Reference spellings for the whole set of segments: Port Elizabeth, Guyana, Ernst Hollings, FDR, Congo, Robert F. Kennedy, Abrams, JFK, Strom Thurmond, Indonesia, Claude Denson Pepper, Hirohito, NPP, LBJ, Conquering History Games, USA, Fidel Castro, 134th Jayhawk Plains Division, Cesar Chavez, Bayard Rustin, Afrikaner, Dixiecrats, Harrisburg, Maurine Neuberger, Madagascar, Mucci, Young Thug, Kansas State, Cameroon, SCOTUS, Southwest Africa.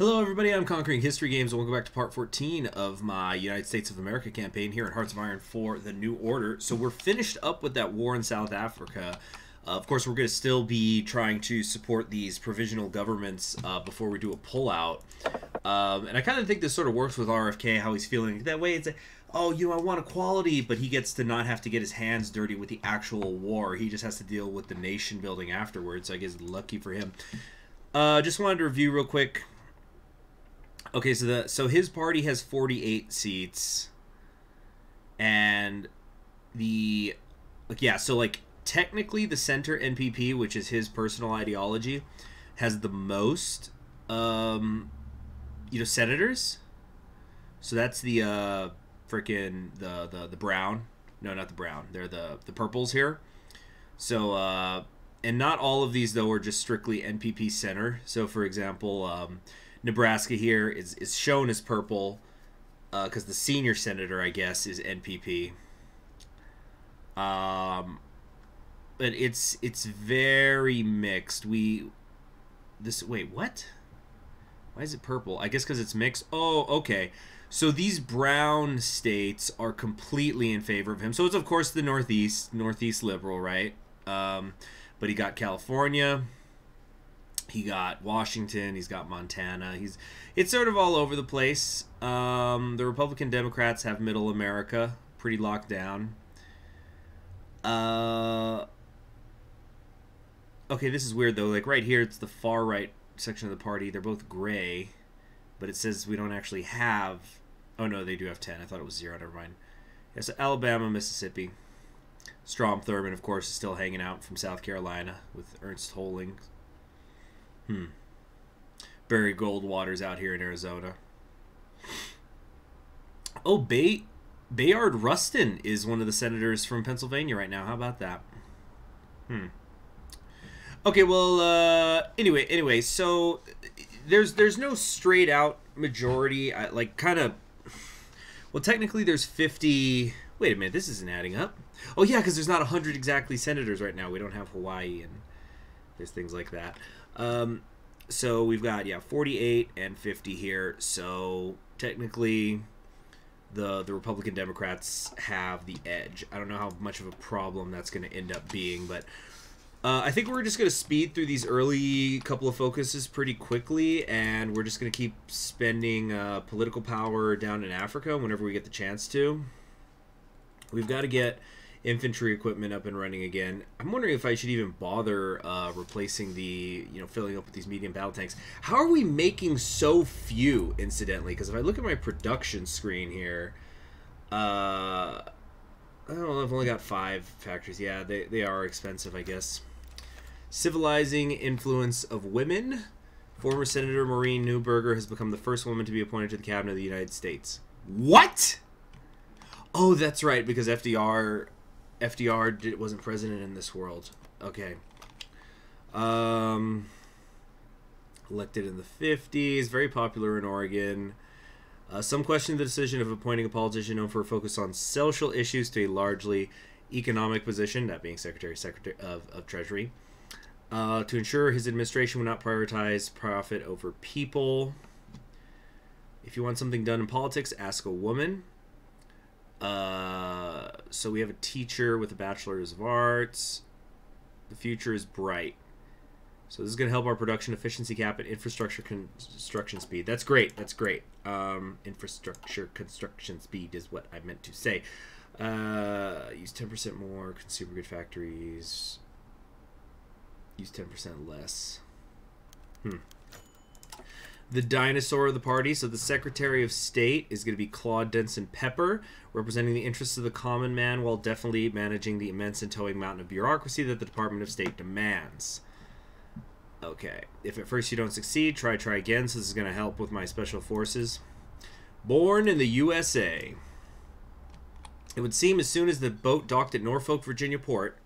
Hello everybody, I'm Conquering History Games, and welcome back to part 14 of my United States of America campaign here at Hearts of Iron 4: The New Order. So we're finished up with that war in South Africa. Of course, we're going to still be trying to support these provisional governments before we do a pullout. And I kind of think this sort of works with RFK, how he's feeling. That way it's like, oh, you know, I want equality, but he gets to not have to get his hands dirty with the actual war. He just has to deal with the nation building afterwards. So I guess lucky for him. Just wanted to review real quick. Okay, so his party has 48 seats, and the technically the center NPP, which is his personal ideology, has the most senators. So that's the freaking the brown. No, not the brown. They're the purples here. So and not all of these though are just strictly NPP center. So for example, Nebraska here is shown as purple because the senior senator, I guess, is NPP. But it's very mixed. Wait, what? Why is it purple? I guess because it's mixed. Oh, okay. So these brown states are completely in favor of him. So it's, of course, the Northeast liberal, right? But he got California. He got Washington, he's got Montana, it's sort of all over the place. The Republican Democrats have Middle America pretty locked down. Okay, this is weird though. Like right here, it's the far right section of the party. They're both gray, but it says we don't actually have... Oh no, they do have 10. I thought it was 0, never mind. Yeah, so Alabama, Mississippi. Strom Thurmond, of course, is still hanging out from South Carolina with Ernst Hollings. Barry Goldwater's out here in Arizona. Oh, Bayard Rustin is one of the senators from Pennsylvania right now. How about that? Okay, well, anyway, so there's no straight out majority. Well, technically there's 50. Wait a minute, this isn't adding up. Oh yeah, because there's not 100 exactly senators right now. We don't have Hawaii and there's things like that. So we've got 48 and 50 here. So technically, the Republican Democrats have the edge. I don't know how much of a problem that's going to end up being, but I think we're just going to speed through these early couple of focuses pretty quickly, and we're just going to keep spending political power down in Africa whenever we get the chance to. We've got to get infantry equipment up and running again. I'm wondering if I should even bother replacing the, filling up with these medium battle tanks. How are we making so few, incidentally? Because if I look at my production screen here, I don't know, I've only got 5 factories. Yeah, they are expensive, I guess. Civilizing influence of women. Former Senator Maurine Neuberger has become the first woman to be appointed to the Cabinet of the United States. What? Oh, that's right, because FDR wasn't president in this world. Okay. Elected in the 50s, very popular in Oregon. Some question the decision of appointing a politician known for a focus on social issues to a largely economic position, that being Secretary of Treasury, to ensure his administration would not prioritize profit over people. If you want something done in politics, ask a woman. So we have a teacher with a bachelor's of arts. The future is bright. So this is going to help our production efficiency cap and infrastructure construction speed. That's great. That's great. Infrastructure construction speed is what I meant to say. Use 10% more consumer good factories. Use 10% less. The dinosaur of the party. So the Secretary of State is going to be Claude Denson Pepper, representing the interests of the common man while definitely managing the immense and towing mountain of bureaucracy that the Department of State demands. Okay. If at first you don't succeed, try again. So this is going to help with my special forces. Born in the USA. It would seem as soon as the boat docked at Norfolk, Virginia port,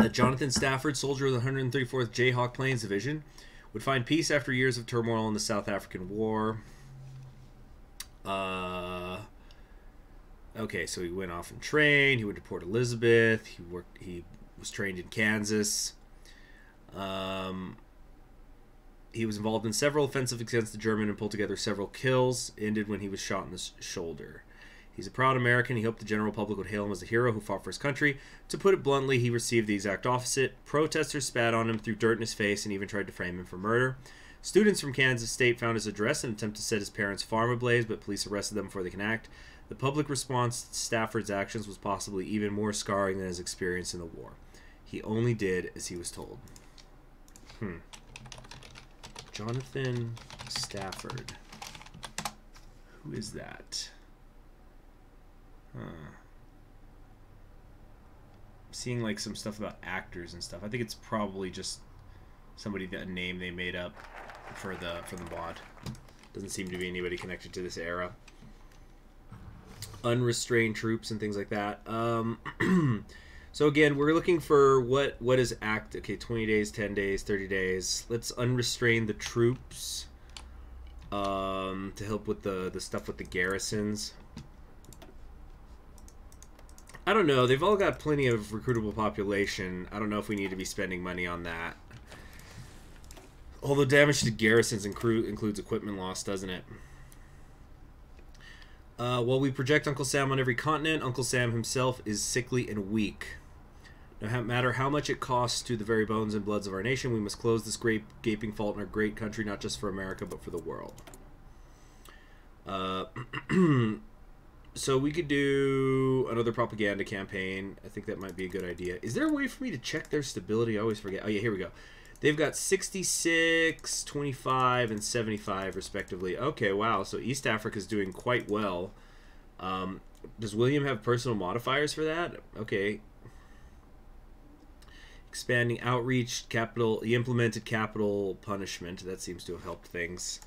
that Jonathan Stafford, soldier of the 134th Jayhawk Plains Division, would find peace after years of turmoil in the South African War. Okay, so he went off and trained. He went to Port Elizabeth. He was trained in Kansas. He was involved in several offensives against the German and pulled together several kills, ended when he was shot in the shoulder. He's a proud American. He hoped the general public would hail him as a hero who fought for his country. To put it bluntly, he received the exact opposite. Protesters spat on him, threw dirt in his face, and even tried to frame him for murder. Students from Kansas State found his address in an attempt to set his parents' farm ablaze, but police arrested them before they can act. The public response to Stafford's actions was possibly even more scarring than his experience in the war. He only did as he was told. Jonathan Stafford. Who is that? I'm seeing like some stuff about actors and stuff. I think it's probably just somebody, a name they made up for the mod. Doesn't seem to be anybody connected to this era. Unrestrained troops and things like that. So again, we're looking for what is act. Okay, 20 days, 10 days, 30 days. Let's unrestrain the troops to help with the stuff with the garrisons. I don't know. They've all got plenty of recruitable population. I don't know if we need to be spending money on that. Although damage to garrisons includes equipment loss, doesn't it? While we project Uncle Sam on every continent, Uncle Sam himself is sickly and weak. No matter how much it costs to the very bones and bloods of our nation, we must close this great gaping fault in our great country, not just for America, but for the world. So we could do another propaganda campaign. I think that might be a good idea. Is there a way for me to check their stability? I always forget. Oh, yeah, here we go. They've got 66, 25, and 75, respectively. Okay, wow. So East Africa's doing quite well. Does William have personal modifiers for that? Okay. Expanding outreach, capital. He implemented capital punishment. That seems to have helped things.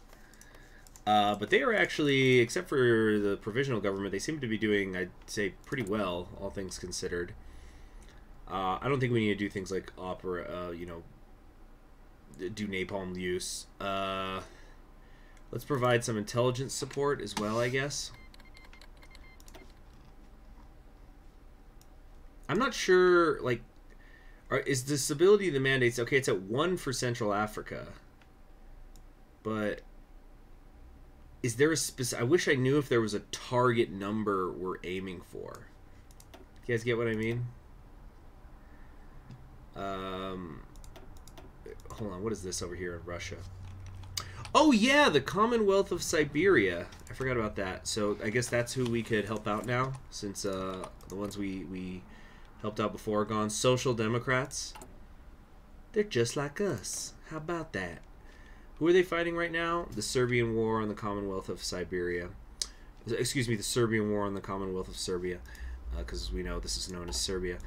But they are actually, except for the provisional government, they seem to be doing, I'd say, pretty well, all things considered. I don't think we need to do things like opera, you know, do napalm use. Let's provide some intelligence support as well, I guess. I'm not sure, like, is the stability of the mandates, okay, it's at 1 for Central Africa, but... Is there a specific... I wish I knew if there was a target number we're aiming for. You guys get what I mean? Hold on, what is this over here in Russia? Oh, yeah, the Commonwealth of Siberia. I forgot about that. So I guess that's who we could help out now, since the ones we helped out before are gone. Social Democrats. They're just like us. How about that? Who are they fighting right now? The Serbian War on the Commonwealth of Siberia. Excuse me, the Serbian War on the Commonwealth of Serbia. Because we know this is known as Serbia.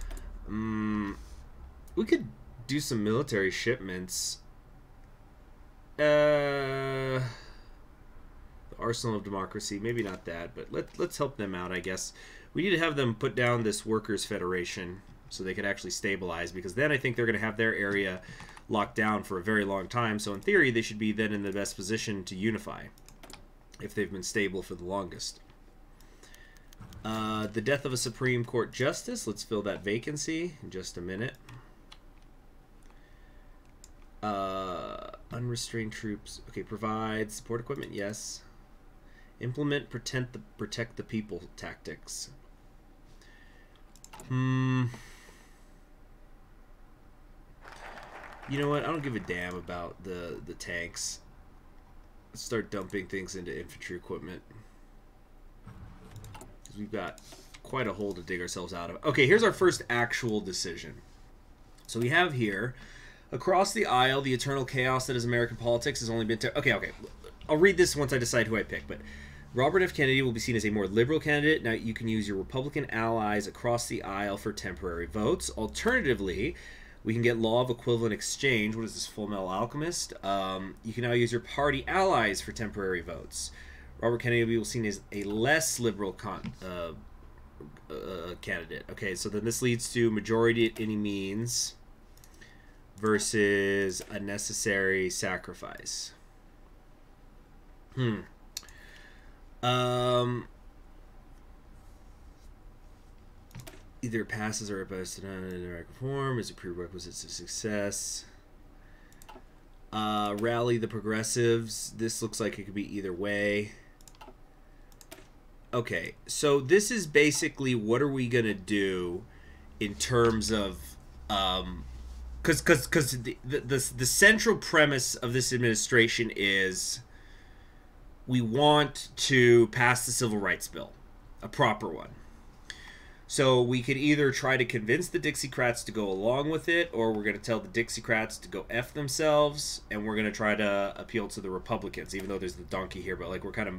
We could do some military shipments. The Arsenal of Democracy. Maybe not that, but let's help them out, I guess. We need to have them put down this Workers' Federation so they could actually stabilize. Because then I think they're going to have their area... locked down for a very long time, so in theory they should be then in the best position to unify if they've been stable for the longest. The death of a Supreme Court justice. Let's fill that vacancy in just a minute. Unrestrained troops. Okay, provide support equipment. Yes. Implement protect the people tactics. You know what? I don't give a damn about the tanks. Let's start dumping things into infantry equipment. Because we've got quite a hole to dig ourselves out of. Okay, here's our first actual decision. So we have here, across the aisle, the eternal chaos that is American politics has only been... Okay. I'll read this once I decide who I pick, but... Robert F. Kennedy will be seen as a more liberal candidate. Now, you can use your Republican allies across the aisle for temporary votes. Alternatively... we can get law of equivalent exchange. What is this, Fullmetal Alchemist? You can now use your party allies for temporary votes. Robert Kennedy will be seen as a less liberal candidate. Okay, so then this leads to majority at any means versus a necessary sacrifice. Either passes or opposed to non-American form is a prerequisite to success. Rally the Progressives. This looks like it could be either way. Okay, so this is basically what are we going to do in terms of... Because the central premise of this administration is we want to pass the Civil Rights Bill, a proper one. So we could either try to convince the Dixiecrats to go along with it, or we're going to tell the Dixiecrats to go F themselves, and we're going to try to appeal to the Republicans, even though there's the donkey here, but like we're kind of...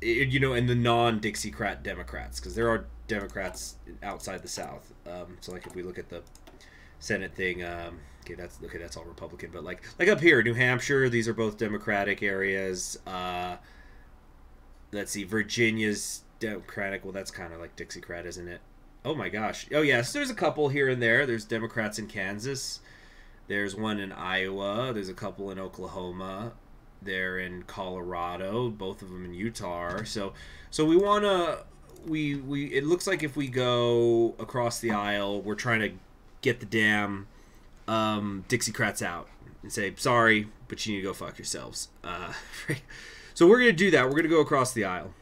You know, and the non-Dixiecrat Democrats, because there are Democrats outside the South. So, like, if we look at the Senate thing, okay, that's all Republican. But like up here, New Hampshire, these are both Democratic areas. Let's see, Virginia's Democratic. Well, that's kind of like Dixiecrat, isn't it? Oh my gosh. Oh yes, yeah, so there's a couple here and there. There's Democrats in Kansas. There's one in Iowa. There's a couple in Oklahoma. They're in Colorado, both of them in Utah. So we want to, we it looks like if we go across the aisle, we're trying to get the damn Dixiecrats out and say, sorry, but you need to go fuck yourselves. So we're going to do that. We're going to go across the aisle.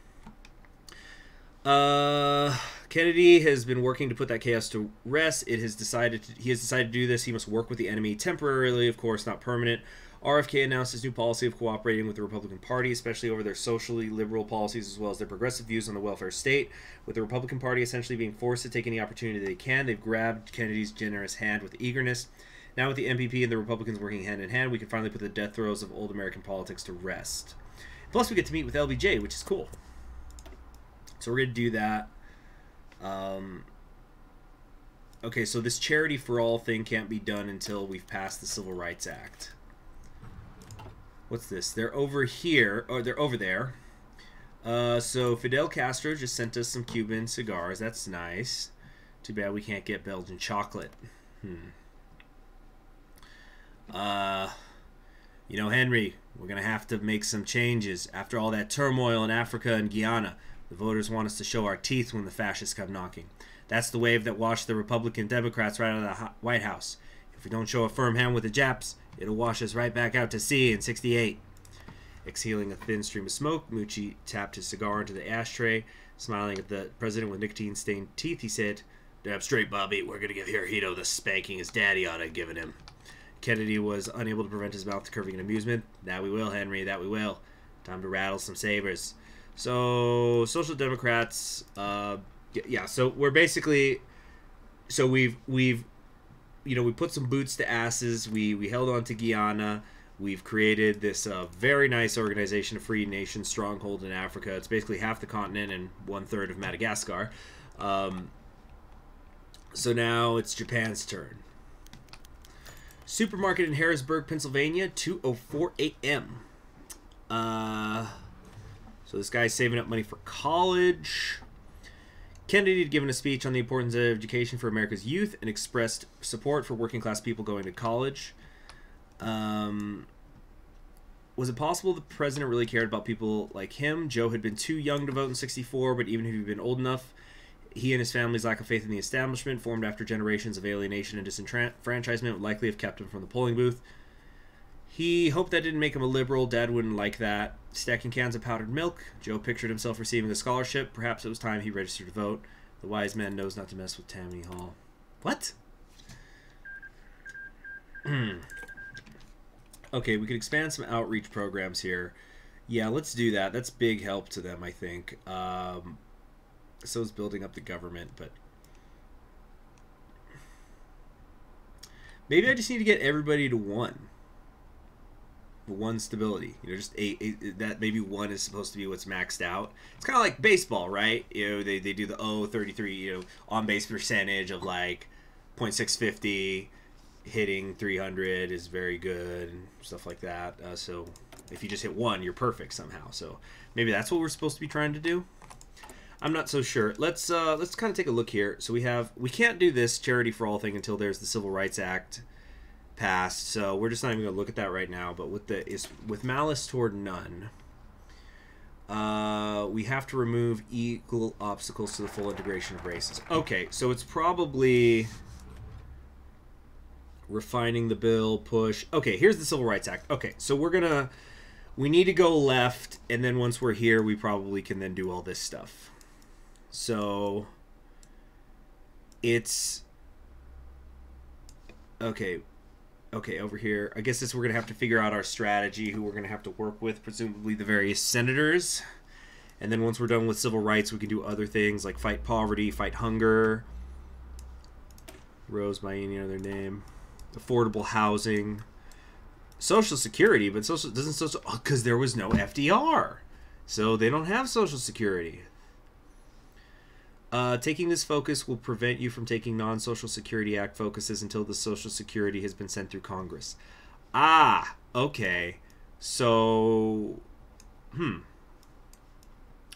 Kennedy has been working to put that chaos to rest. He has decided to do this. He must work with the enemy temporarily, of course, not permanent. RFK announced his new policy of cooperating with the Republican Party, especially over their socially liberal policies as well as their progressive views on the welfare state. With the Republican Party essentially being forced to take any opportunity they can, they've grabbed Kennedy's generous hand with eagerness. Now with the NPP and the Republicans working hand in hand, we can finally put the death throes of old American politics to rest. Plus, we get to meet with LBJ, which is cool. So we're going to do that. Okay, so this charity for all thing can't be done until we've passed the Civil Rights Act. What's this? They're over here, or they're over there. So Fidel Castro just sent us some Cuban cigars. That's nice. Too bad we can't get Belgian chocolate. You know, Henry, we're going to have to make some changes. After all that turmoil in Africa and Guyana, the voters want us to show our teeth when the fascists come knocking. That's the wave that washed the Republican Democrats right out of the White House. If we don't show a firm hand with the Japs, it'll wash us right back out to sea in '68. Exhaling a thin stream of smoke, Mucci tapped his cigar into the ashtray. Smiling at the president with nicotine-stained teeth, he said, "Damn straight, Bobby. We're going to give Hirohito the spanking his daddy ought to have given him." Kennedy was unable to prevent his mouth curving in amusement. "That we will, Henry, that we will. Time to rattle some sabers." So, Social Democrats, yeah, so we're basically, so we've you know, we put some boots to asses. We held on to Guyana. We've created this very nice organization, a free nation stronghold in Africa. It's basically half the continent and 1/3 of Madagascar. So now it's Japan's turn. Supermarket in Harrisburg, Pennsylvania, 2:04 a.m. So this guy's saving up money for college. Kennedy had given a speech on the importance of education for America's youth and expressed support for working-class people going to college. Was it possible the president really cared about people like him? Joe had been too young to vote in '64, but even if he'd been old enough, he and his family's lack of faith in the establishment, formed after generations of alienation and disenfranchisement, would likely have kept him from the polling booth. He hoped that didn't make him a liberal. Dad wouldn't like that. Stacking cans of powdered milk, Joe pictured himself receiving a scholarship. Perhaps it was time he registered to vote. The wise man knows not to mess with Tammany Hall. What? Okay, we could expand some outreach programs here. Yeah, let's do that. That's big help to them, I think. So is building up the government, but... maybe I just need to get everybody to one. One stability, you know, just that maybe one is supposed to be what's maxed out. It's kind of like baseball, right? You know, they do the 0.33, you know, on base percentage of like 0.650, hitting 300 is very good and stuff like that. So if you just hit one, you're perfect somehow. So maybe that's what we're supposed to be trying to do. I'm not so sure. Let's kind of take a look here. So we can't do this charity for all thing until there's the Civil Rights Act passed, so we're just not even gonna look at that right now. But with malice toward none, we have to remove equal obstacles to the full integration of races. Okay, so it's probably Refining the bill, push. Okay, here's the Civil Rights Act. Okay, so we're gonna... We need to go left, and then once we're here, we probably can then do all this stuff. So, it's... Okay. Okay, over here. I guess this we're going to have to figure out our strategy, who we're going to have to work with, presumably the various senators. And then once we're done with civil rights, we can do other things like fight poverty, fight hunger. Rose by any other name. Affordable housing. Social Security, but social doesn't social because there was no FDR, so they don't have Social Security. Taking this focus will prevent you from taking non-Social Security Act focuses until the Social Security has been sent through Congress. Ah, okay. So,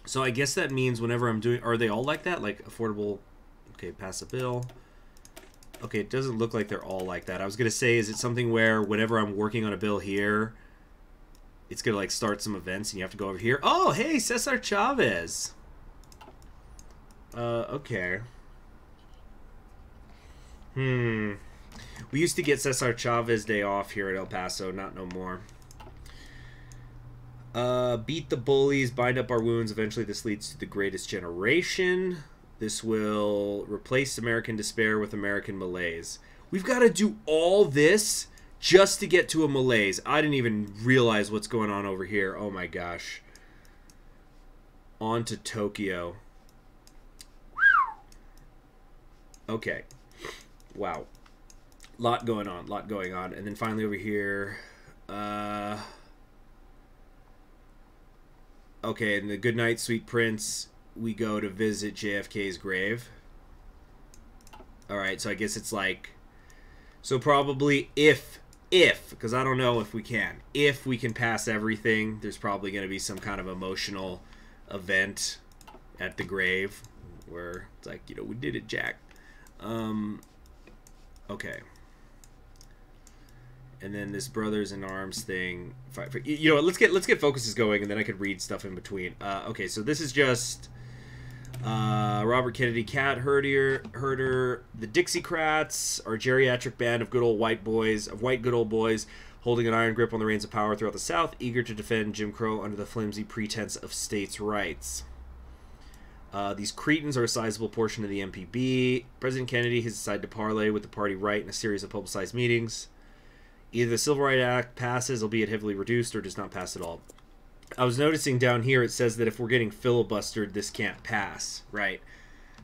So I guess that means whenever I'm doing, are they all like that? Like affordable? Okay, pass a bill. Okay, it doesn't look like they're all like that. I was going to say, is it something where whenever I'm working on a bill here, it's going to like start some events and you have to go over here? Oh, hey, Cesar Chavez. Okay. We used to get Cesar Chavez Day off here at El Paso, not no more. Beat the bullies, bind up our wounds. Eventually this leads to the greatest generation. This will replace American despair with American malaise. We've got to do all this just to get to a malaise. I didn't even realize what's going on over here. Oh my gosh. On to Tokyo. Okay. Wow. Lot going on. Lot going on. And then finally over here... Okay, and the Good Night, Sweet Prince... We go to visit JFK's grave. Alright, so I guess it's like... So probably if, because I don't know if we can. If we can pass everything, there's probably going to be some kind of emotional event at the grave. Where it's like, you know, we did it, Jack. Okay. And then this brothers in arms thing. You know what, let's get focuses going, and then I could read stuff in between. Okay, so this is just... Robert Kennedy, Cat Herder, the Dixiecrats, our geriatric band of good old white boys, of white good old boys, holding an iron grip on the reins of power throughout the South, eager to defend Jim Crow under the flimsy pretense of states' rights. These cretins are a sizable portion of the NPP. President Kennedy has decided to parlay with the party right in a series of publicized meetings. Either the Civil Rights Act passes, albeit heavily reduced, or does not pass at all. I was noticing down here it says that if we're getting filibustered, this can't pass, right?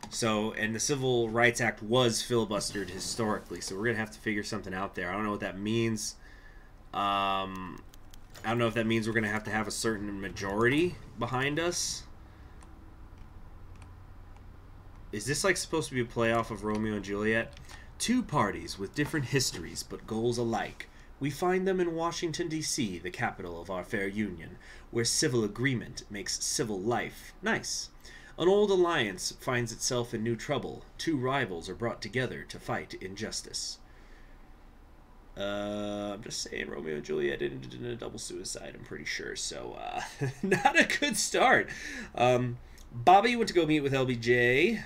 So, and the Civil Rights Act was filibustered historically, so we're going to have to figure something out there. I don't know what that means. I don't know if that means we're going to have a certain majority behind us. Is this like supposed to be a playoff of Romeo and Juliet? Two parties with different histories but goals alike. We find them in Washington, D.C., the capital of our fair union, where civil agreement makes civil life nice. An old alliance finds itself in new trouble. Two rivals are brought together to fight injustice. I'm just saying Romeo and Juliet ended in a double suicide, I'm pretty sure, so not a good start. Bobby went to go meet with LBJ.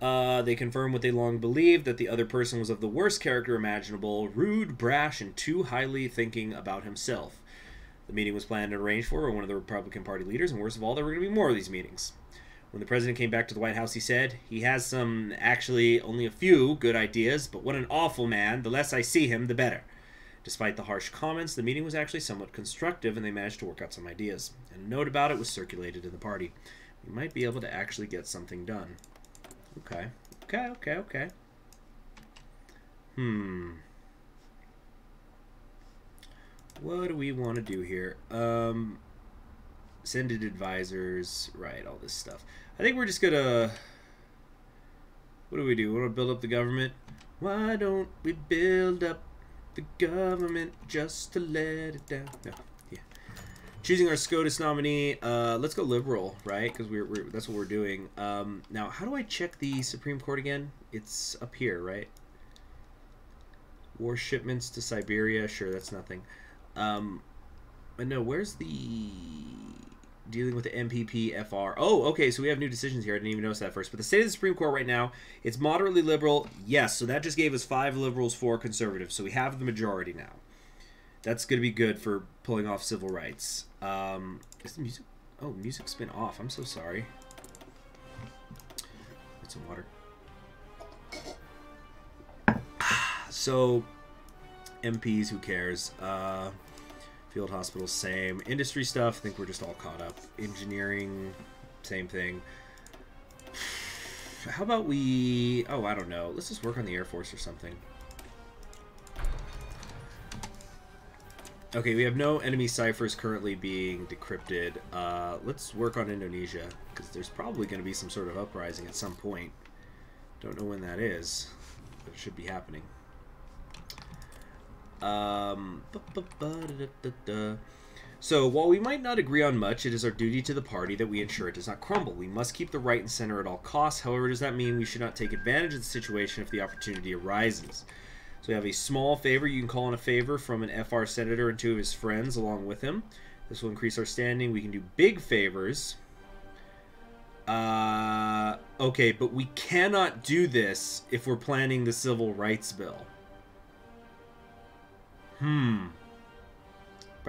They confirmed what they long believed, that the other person was of the worst character imaginable, rude, brash, and too highly thinking about himself. The meeting was planned and arranged for by one of the Republican Party leaders, and worst of all, there were going to be more of these meetings. When the president came back to the White House, he said, "He has some, actually only a few, good ideas, but what an awful man. The less I see him, the better." Despite the harsh comments, the meeting was actually somewhat constructive, and they managed to work out some ideas. And a note about it was circulated in the party. We might be able to actually get something done. Okay. Okay, okay, okay. What do we want to do here? Sended advisors, right, all this stuff. I think we're just going to... What do? We want to build up the government? Why don't we build up the government just to let it down? No. Choosing our SCOTUS nominee, let's go liberal, right? Because we're that's what we're doing. Now, how do I check the Supreme Court again? It's up here, right? War shipments to Siberia. Sure, that's nothing. But no, where's the... Dealing with the NPP-FR. Oh, okay, so we have new decisions here. I didn't even notice that first. But the state of the Supreme Court right now, it's moderately liberal. Yes, so that just gave us 5 liberals, 4 conservatives. So we have the majority now. That's going to be good for pulling off civil rights. Is the music? Oh, music's been off. I'm so sorry. Get some water. So, MPs, who cares? Field hospitals, same. Industry stuff, I think we're just all caught up. Engineering, same thing. How about we... Oh, I don't know. Let's just work on the Air Force or something. Okay, we have no enemy ciphers currently being decrypted. Let's work on Indonesia, because there's probably going to be some sort of uprising at some point. Don't know when that is, but it should be happening. So while we might not agree on much, it is our duty to the party that we ensure it does not crumble. We must keep the right and center at all costs. However, does that mean we should not take advantage of the situation if the opportunity arises? So we have a small favor. You can call in a favor from an FR senator and 2 of his friends along with him. This will increase our standing. We can do big favors. Okay, but we cannot do this if we're planning the Civil Rights Bill. By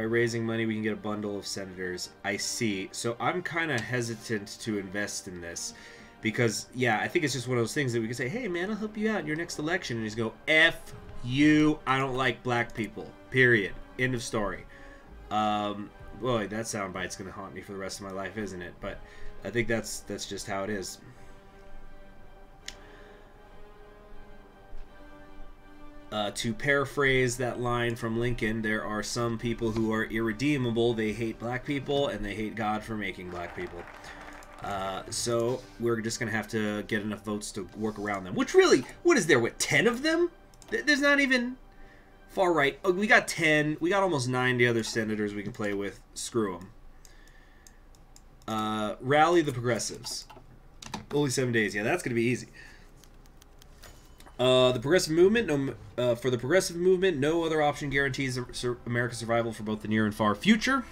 raising money, we can get a bundle of senators. I see. So I'm kind of hesitant to invest in this because, yeah, I think it's just one of those things that we can say, hey, man, I'll help you out in your next election. And he's go, F you. I don't like black people. Period. End of story. Boy, that soundbite's going to haunt me for the rest of my life, isn't it? But I think that's just how it is. To paraphrase that line from Lincoln, there are some people who are irredeemable. They hate black people, and they hate God for making black people. So we're just going to have to get enough votes to work around them. Which really, what is there, what, 10 of them? There's not even far right. Oh, we got 10. We got almost 90 other senators we can play with. Screw them. Rally the progressives. Only 7 days. Yeah, that's going to be easy. The progressive movement, for the progressive movement, no other option guarantees America's survival for both the near and far future.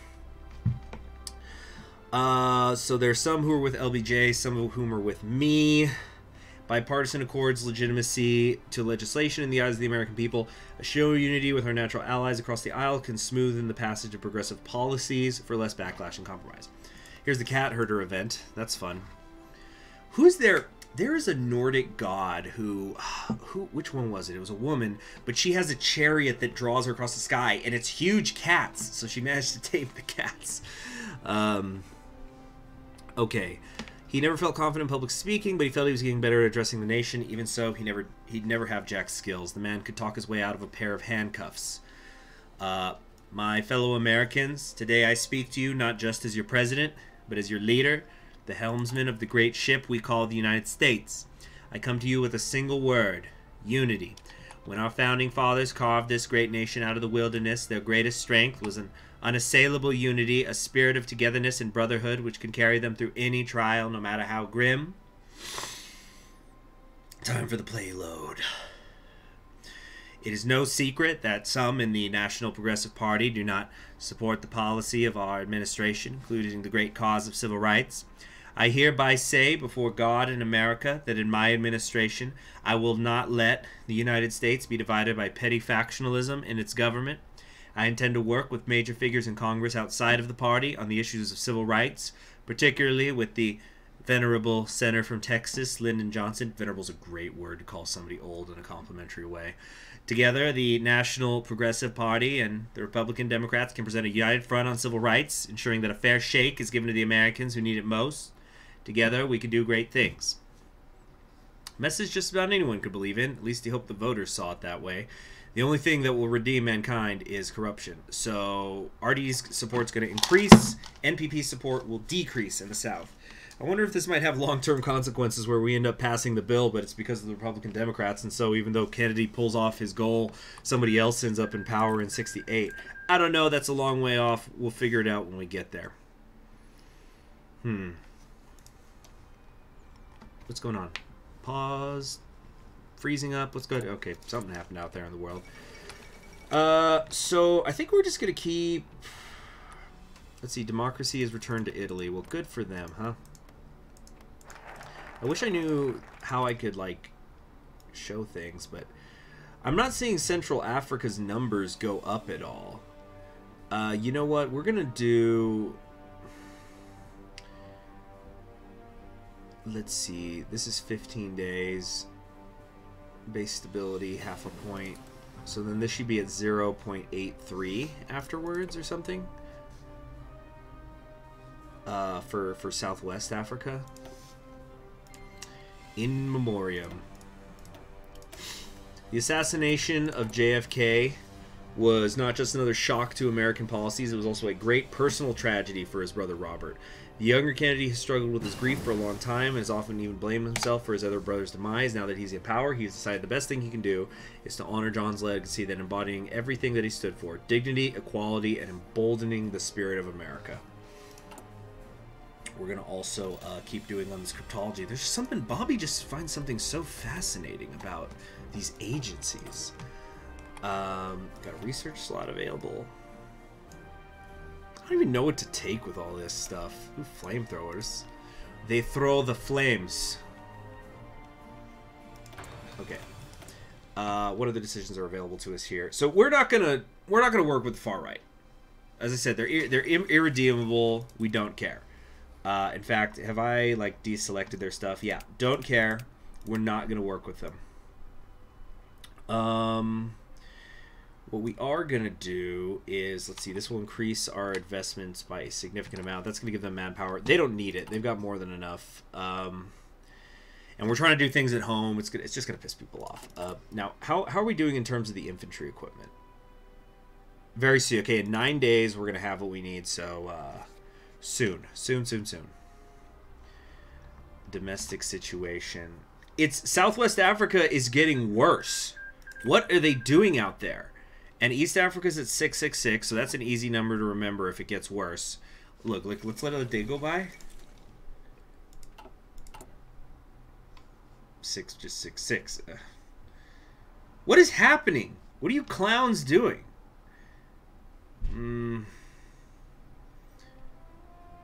So there's some who are with LBJ, some of whom are with me. Bipartisan accords legitimacy to legislation in the eyes of the American people. A show of unity with our natural allies across the aisle can smoothen the passage of progressive policies for less backlash and compromise. Here's the cat herder event. That's fun. Who's there... There is a Nordic god who which one was it? It was a woman, but she has a chariot that draws her across the sky, and it's huge cats, so she managed to tame the cats. Okay. He never felt confident in public speaking, but he felt he was getting better at addressing the nation. Even so, he'd never have jack skills. The man could talk his way out of a pair of handcuffs. My fellow Americans, today I speak to you not just as your president, but as your leader, the helmsman of the great ship we call the United States. I come to you with a single word, unity. When our founding fathers carved this great nation out of the wilderness, their greatest strength was an unassailable unity, a spirit of togetherness and brotherhood which can carry them through any trial, no matter how grim. Time for the payload. It is no secret that some in the National Progressive Party do not support the policy of our administration, including the great cause of civil rights. I hereby say before God and America that in my administration I will not let the United States be divided by petty factionalism in its government. I intend to work with major figures in Congress outside of the party on the issues of civil rights, particularly with the venerable senator from Texas, Lyndon Johnson. Venerable's a great word to call somebody old in a complimentary way. Together, the National Progressive Party and the Republican Democrats can present a united front on civil rights, ensuring that a fair shake is given to the Americans who need it most. Together, we can do great things. Message just about anyone could believe in. At least you hope the voters saw it that way. The only thing that will redeem mankind is corruption. So RD's support's going to increase. NPP support will decrease in the South. I wonder if this might have long-term consequences where we end up passing the bill, but it's because of the Republican Democrats, and so even though Kennedy pulls off his goal, somebody else ends up in power in 68. I don't know. That's a long way off. We'll figure it out when we get there. What's going on? Pause. Freezing up. What's good? Okay, something happened out there in the world. So I think we're just going to keep... Let's see, democracy is returned to Italy. Well, good for them, huh? I wish I knew how I could, like, show things, but I'm not seeing Central Africa's numbers go up at all. You know what? We're going to do... Let's see. This is 15 days. Base stability, half a point. So then this should be at 0.83 afterwards or something. For Southwest Africa. In memoriam. The assassination of JFK was not just another shock to American policies, it was also a great personal tragedy for his brother Robert. The younger Kennedy has struggled with his grief for a long time and has often even blamed himself for his other brother's demise. Now that he's in power, he's decided the best thing he can do is to honor John's legacy, that embodying everything that he stood for, dignity, equality, and emboldening the spirit of America. We're going to also keep doing on this cryptology. There's something, Bobby just finds something so fascinating about these agencies. Got a research slot available. I don't even know what to take with all this stuff. Ooh, flamethrowers. They throw the flames. Okay. What other decisions are available to us here? So we're not gonna work with the far right. As I said, they're irredeemable. We don't care. In fact, have I like deselected their stuff? Yeah, don't care. We're not gonna work with them. What we are going to do is, let's see, this will increase our investments by a significant amount. That's going to give them manpower. They don't need it. They've got more than enough. And we're trying to do things at home. It's just going to piss people off. Now, how are we doing in terms of the infantry equipment? Very soon. Okay, in 9 days, we're going to have what we need. So soon. Soon, soon, soon. Domestic situation. It's Southwest Africa is getting worse. What are they doing out there? And East Africa's at 666, so that's an easy number to remember if it gets worse. Look, let's let another day go by. 6, just 6, 6. What is happening? What are you clowns doing?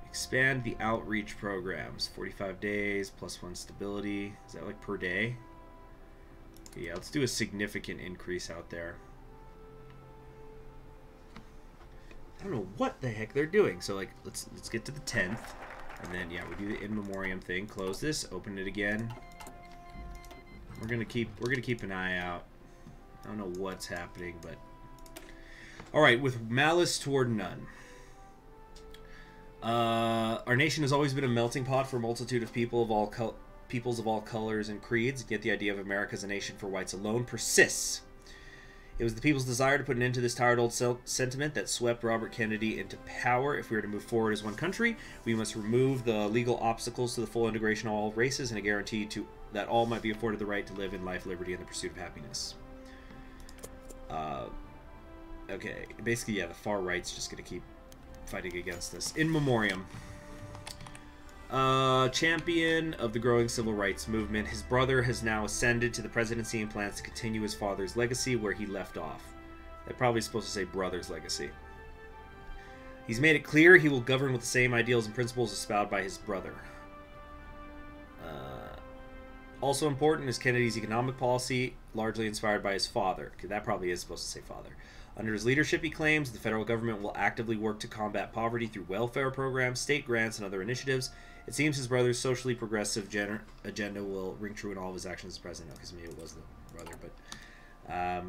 Expand the outreach programs. 45 days, +1 stability. Is that like per day? Yeah, let's do a significant increase out there. I don't know what the heck they're doing. So like let's get to the 10th, and then yeah, we do the in memoriam thing. Close this, open it again. We're gonna keep an eye out. I don't know what's happening, but all right, with malice toward none. Our nation has always been a melting pot for a multitude of people of all peoples of all colors and creeds. Yet the idea of America as a nation for whites alone persists. It was the people's desire to put an end to this tired old sentiment that swept Robert Kennedy into power. If we are to move forward as one country, we must remove the legal obstacles to the full integration of all races and a guarantee that all might be afforded the right to live in life, liberty, and the pursuit of happiness. Okay, basically, yeah, the far right's just going to keep fighting against this. In memoriam. Champion of the growing civil rights movement. His brother has now ascended to the presidency and plans to continue his father's legacy where he left off. They're probably supposed to say brother's legacy. He's made it clear he will govern with the same ideals and principles espoused by his brother. Also important is Kennedy's economic policy, largely inspired by his father. Okay, that probably is supposed to say father. Under his leadership, he claims, the federal government will actively work to combat poverty through welfare programs, state grants, and other initiatives. It seems his brother's socially progressive agenda will ring true in all of his actions as president. Because maybe it was the brother, but...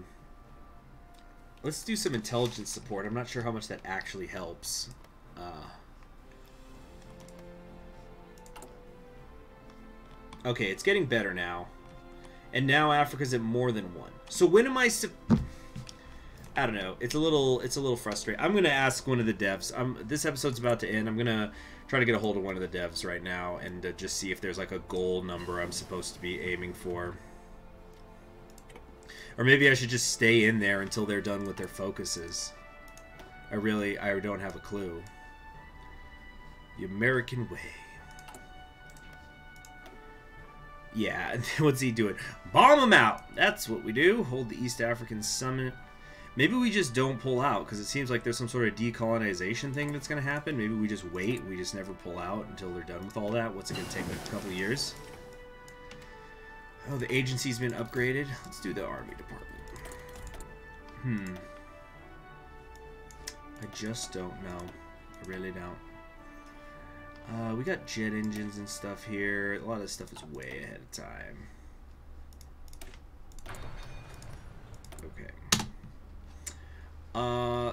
let's do some intelligence support. I'm not sure how much that actually helps. Okay, it's getting better now. And now Africa's at more than one. So when am I don't know. It's a little frustrating. I'm gonna ask one of the devs. This episode's about to end. I'm gonna try to get a hold of one of the devs right now and just see if there's like a goal number I'm supposed to be aiming for, or maybe I should just stay in there until they're done with their focuses. I don't have a clue. The American way. Yeah, what's he doing? Bomb them out. That's what we do. Hold the East African summit. Maybe we just don't pull out, because it seems like there's some sort of decolonization thing that's going to happen. Maybe we just wait. We just never pull out until they're done with all that. What's it going to take, like a couple years? Oh, the agency's been upgraded. Let's do the Army Department. I just don't know. I really don't. We got jet engines and stuff here. A lot of this stuff is way ahead of time. Okay.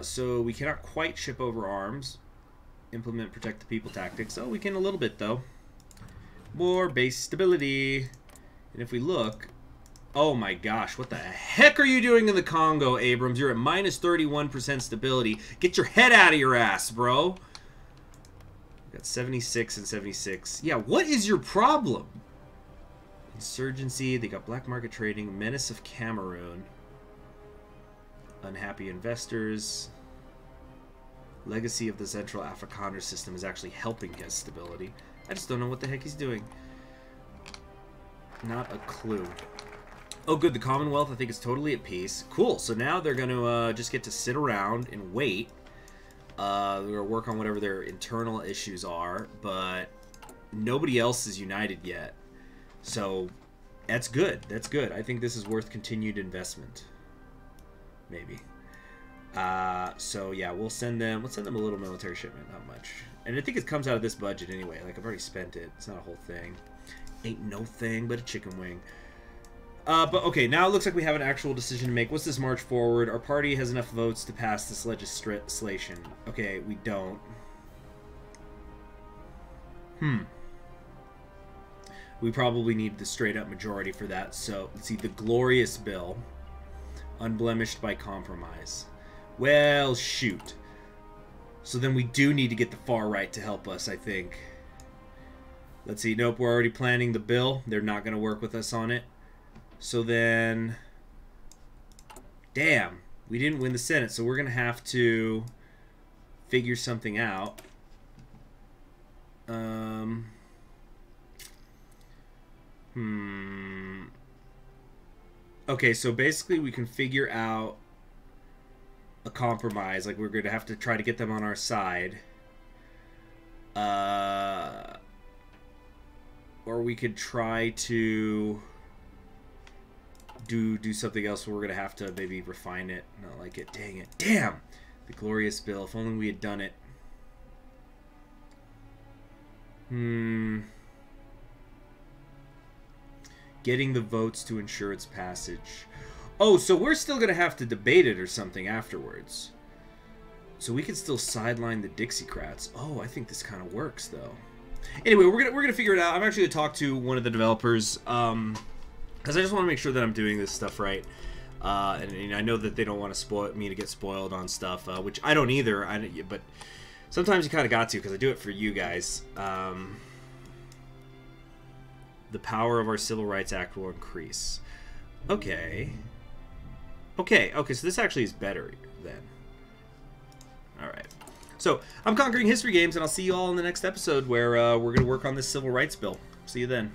So we cannot quite ship over arms. Implement protect the people tactics. Oh, we can a little bit, though. More base stability. And if we look... Oh my gosh, what the heck are you doing in the Congo, Abrams? You're at minus 31% stability. Get your head out of your ass, bro. We got 76 and 76. Yeah, what is your problem? Insurgency, they got black market trading, menace of Cameroon. Unhappy investors. Legacy of the Central Afrikaner system is actually helping his stability. I just don't know what the heck he's doing. Not a clue. Oh good, the Commonwealth I think is totally at peace. Cool, so now they're going to just get to sit around and wait. They're going to work on whatever their internal issues are, but nobody else is united yet. So that's good, that's good. I think this is worth continued investment. Maybe. So yeah, we'll send them. Let's send them a little military shipment, not much. And I think it comes out of this budget anyway. Like I've already spent it. It's not a whole thing. Ain't no thing but a chicken wing. But okay, now it looks like we have an actual decision to make. What's this march forward? Our party has enough votes to pass this legislation. Okay, we don't. We probably need the straight up majority for that. So let's see, the glorious bill. Unblemished by compromise. Well, shoot. So then we do need to get the far right to help us, I think. Let's see. Nope, we're already planning the bill. They're not going to work with us on it. So then... Damn. We didn't win the Senate, so we're going to have to figure something out. Okay, so basically we can figure out a compromise. Like, we're going to have to try to get them on our side. Or we could try to do something else. We're going to have to maybe refine it. Not like it. Dang it. Damn! The glorious bill. If only we had done it. Getting the votes to ensure its passage. Oh, so we're still going to have to debate it or something afterwards. So we can still sideline the Dixiecrats. Oh, I think this kind of works, though. Anyway, we're gonna figure it out. I'm actually going to talk to one of the developers because I just want to make sure that I'm doing this stuff right. And I know that they don't want to spoil me to get spoiled on stuff, which I don't either. But sometimes you kind of got to because I do it for you guys. The power of our Civil Rights Act will increase. Okay, so this actually is better then. Alright. So, I'm Conquering History Games, and I'll see you all in the next episode where we're going to work on this Civil Rights Bill. See you then.